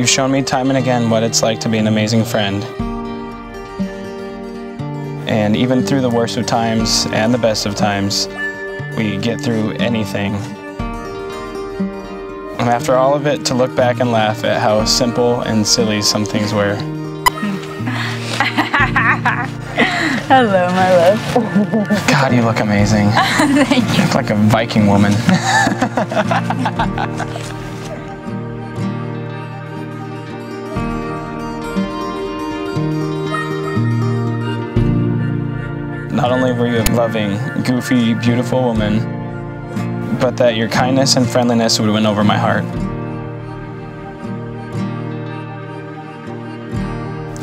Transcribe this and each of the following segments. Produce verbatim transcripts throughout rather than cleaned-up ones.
You've shown me time and again what it's like to be an amazing friend. And even through the worst of times and the best of times, we get through anything. And after all of it, to look back and laugh at how simple and silly some things were. Hello, my love. God, you look amazing. Thank you. You look like a Viking woman. Not only were you a loving, goofy, beautiful woman, but that your kindness and friendliness would win over my heart.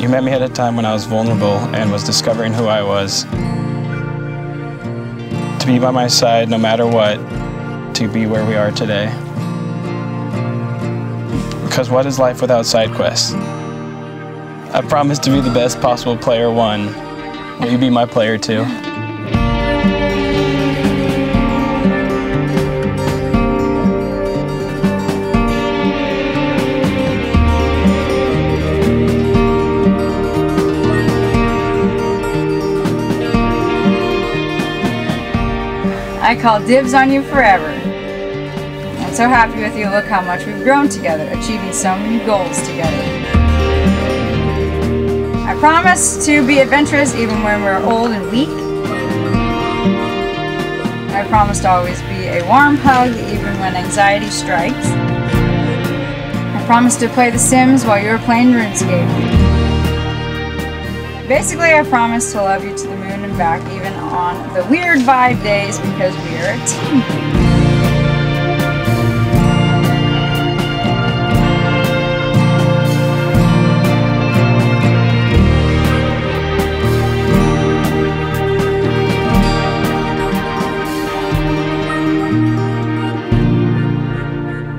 You met me at a time when I was vulnerable and was discovering who I was. To be by my side no matter what, to be where we are today. Because what is life without side quests? I promise to be the best possible player one. Will you be my player two? I call dibs on you forever. I'm so happy with you. Look how much we've grown together, achieving so many goals together. I promise to be adventurous even when we're old and weak. I promise to always be a warm hug even when anxiety strikes. I promise to play The Sims while you're playing Runescape. Basically, I promise to love you to the moon and back, even on the weird vibe days, because we are a team.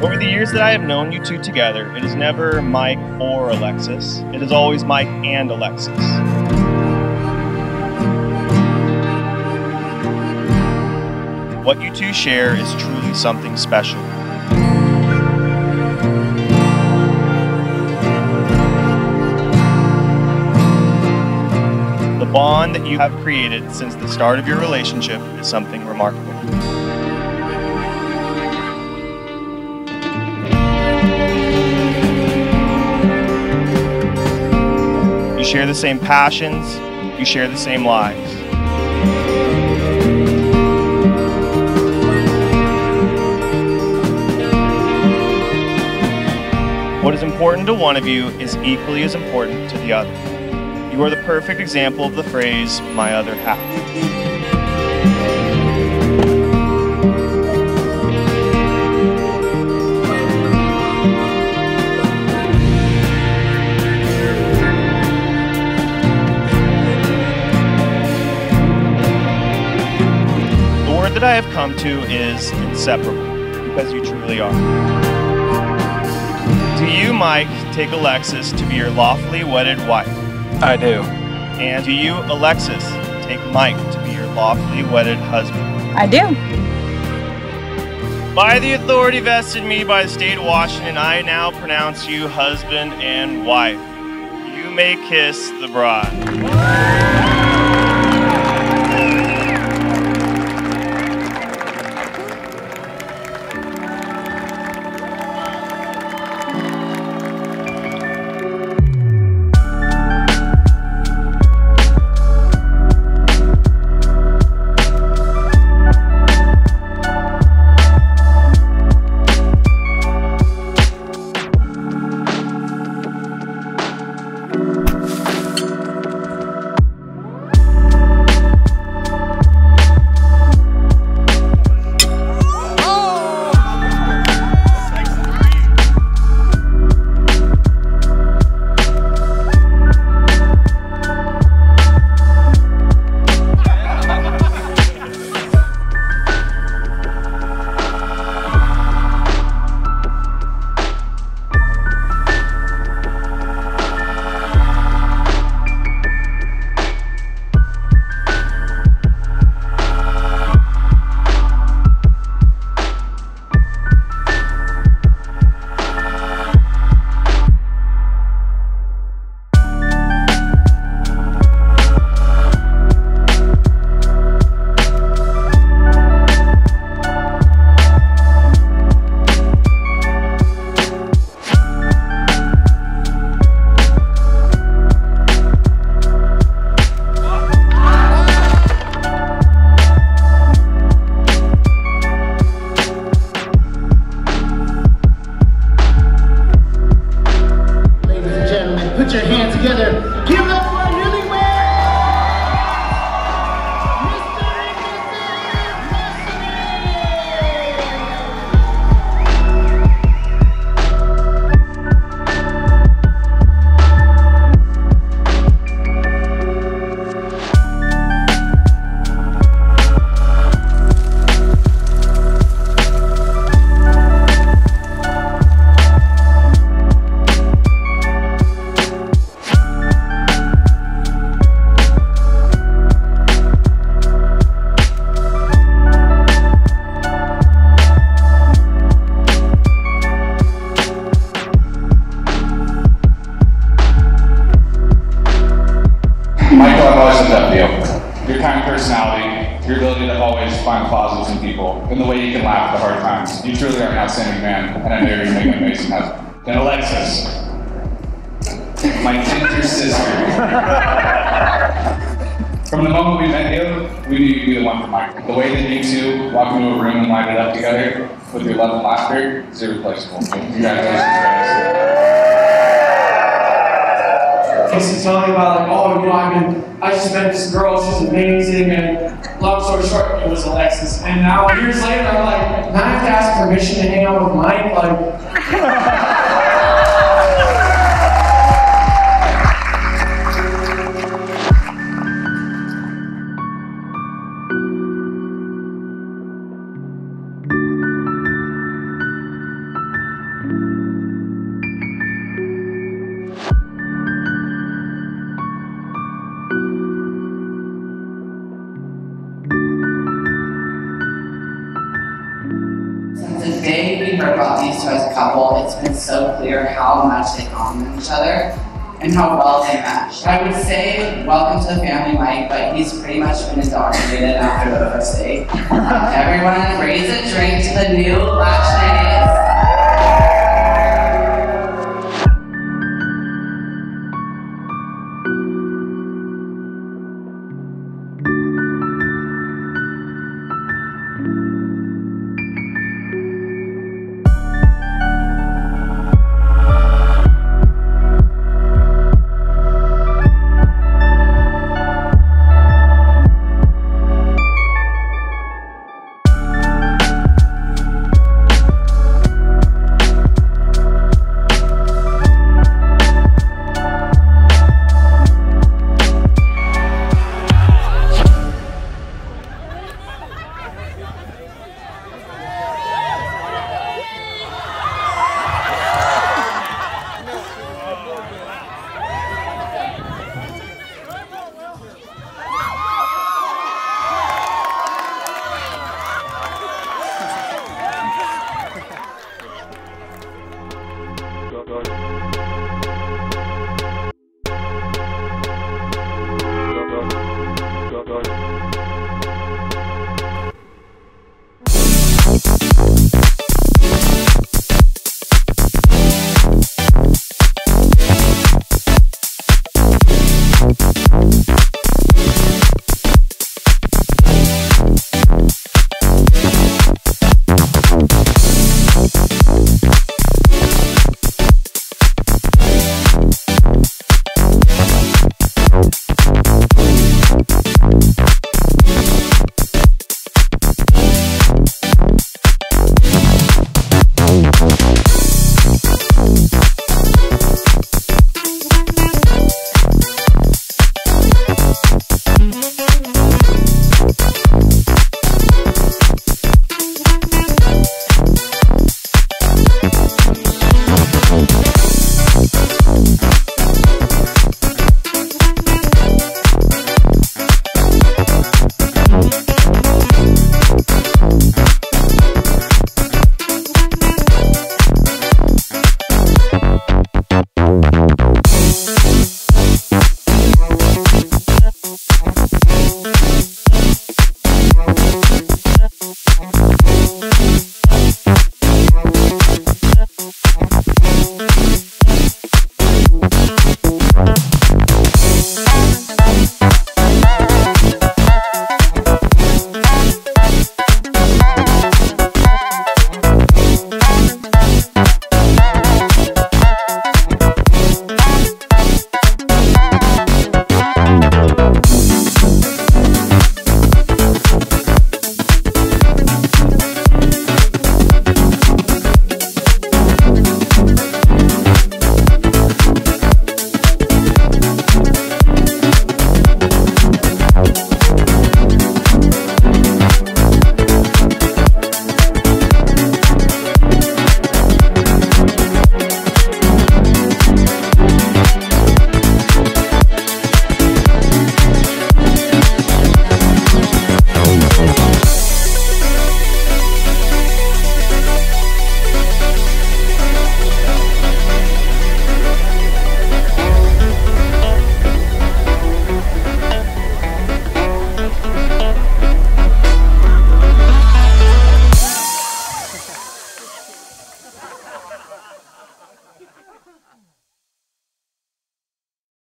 Over the years that I have known you two together, it is never Mike or Alexis. It is always Mike and Alexis. What you two share is truly something special. The bond that you have created since the start of your relationship is something remarkable. You share the same passions, you share the same lives. What is important to one of you is equally as important to the other. You are the perfect example of the phrase, "my other half." The word that I have come to is inseparable, because you truly are. Do you, Mike, take Alexis to be your lawfully wedded wife? I do. And do you, Alexis, take Mike to be your lawfully wedded husband? I do. By the authority vested in me by the state of Washington, I now pronounce you husband and wife. You may kiss the bride. always end up with you. Your kind personality, your ability to always find positives in people, and the way you can laugh at the hard times. You truly are an outstanding man, and I know you're going to make an amazing husband. Then Alexis, my ginger sister. From the moment we met you, we knew you'd be the one for Michael. The way that you two walk into a room and light it up together with your love and laughter is irreplaceable. Congratulations, guys. He's telling me about, like, oh, you know, I mean, I just met this girl, she's amazing, and long story short, it was Alexis. And now, years later, I'm like, now I have to ask permission to hang out with Mike, like. So clear how much they complement each other and how well they match. I would say welcome to the family, Mike, but he's pretty much been indoctrinated after the first date. Everyone, raise a drink to the new Lacheney.